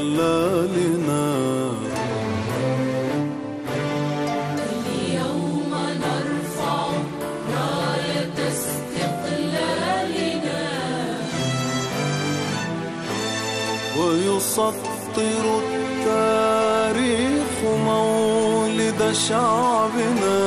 أعلاننا. اليوم نرفع راية استقلالنا ويسطر التاريخ مولد شعبنا.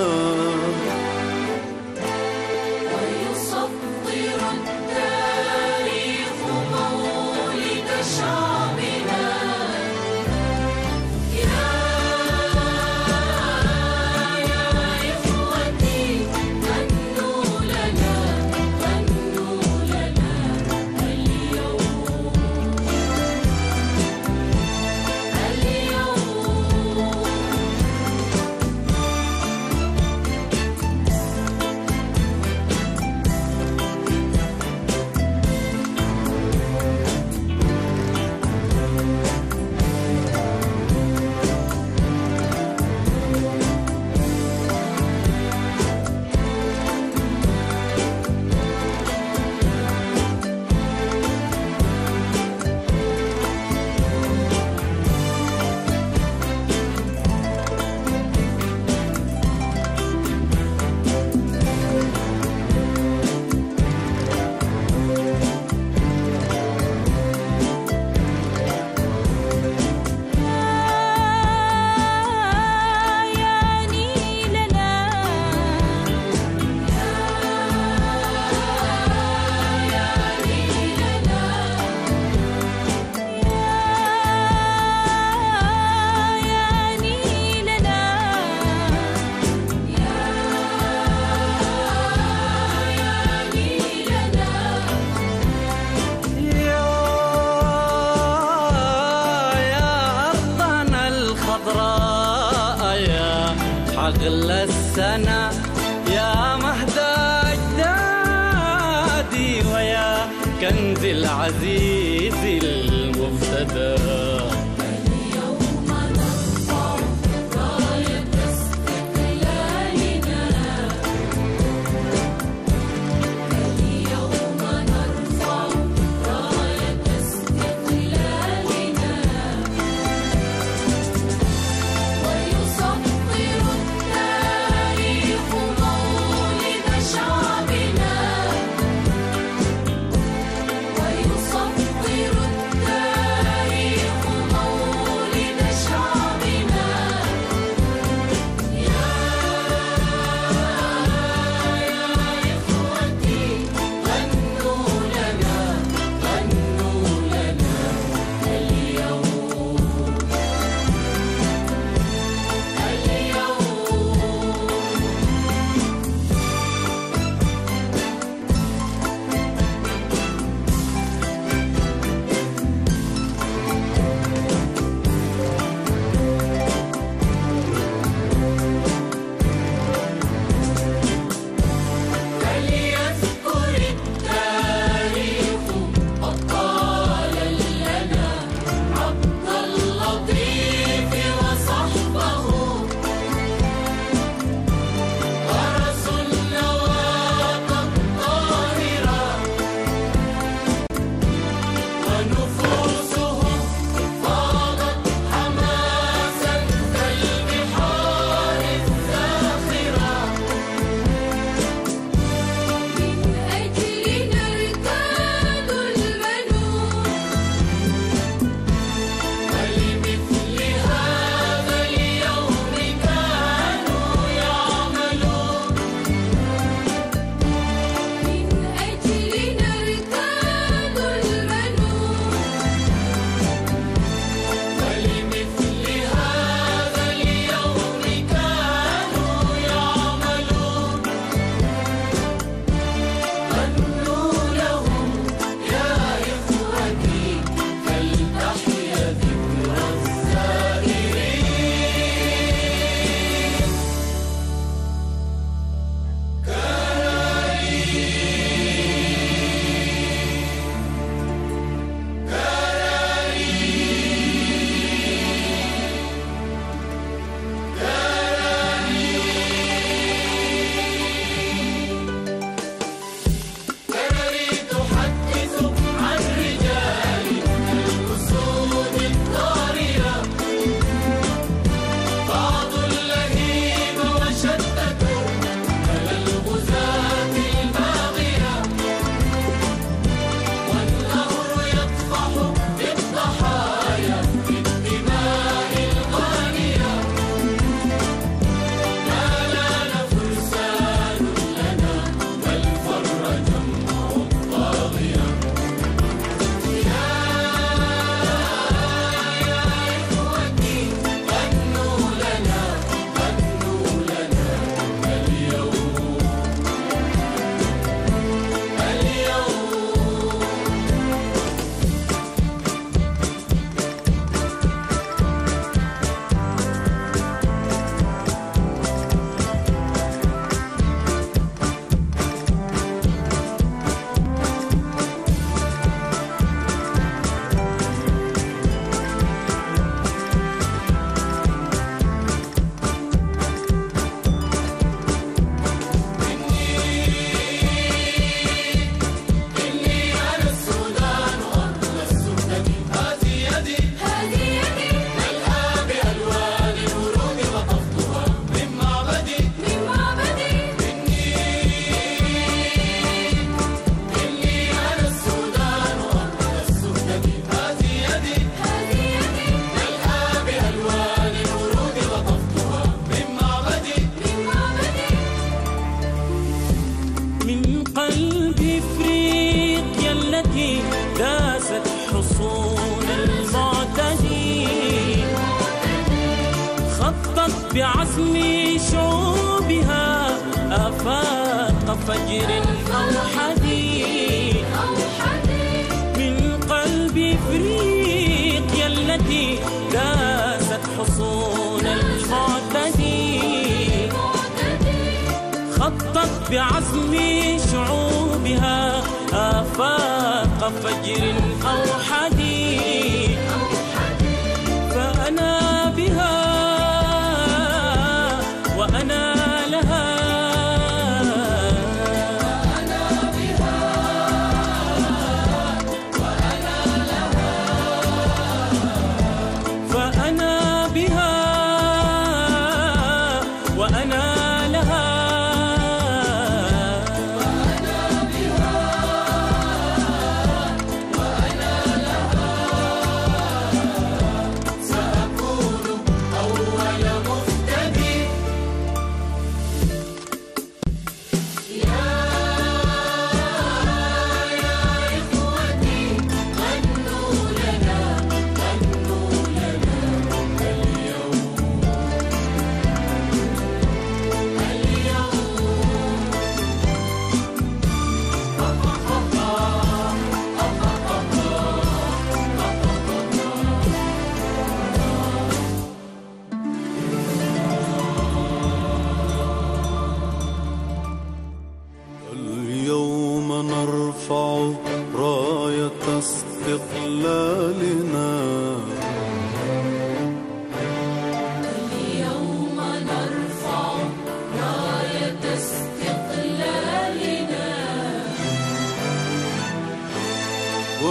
حقل السنة يا مهد أجدادي ويا كنز العزيز المفتدى. اليوم نرفع راية استقلالنا. اليوم نرفع راية استقلالنا بعزم شعوبها أفاق فجر أو حديث من قلب إفريقيا التي داست حصون المعتدين خطت بعزم شعوبها أفاق فجر أو حديث فأنا بها وأنا لها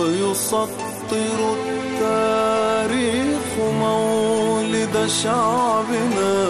ويسطر التاريخ مولد شعبنا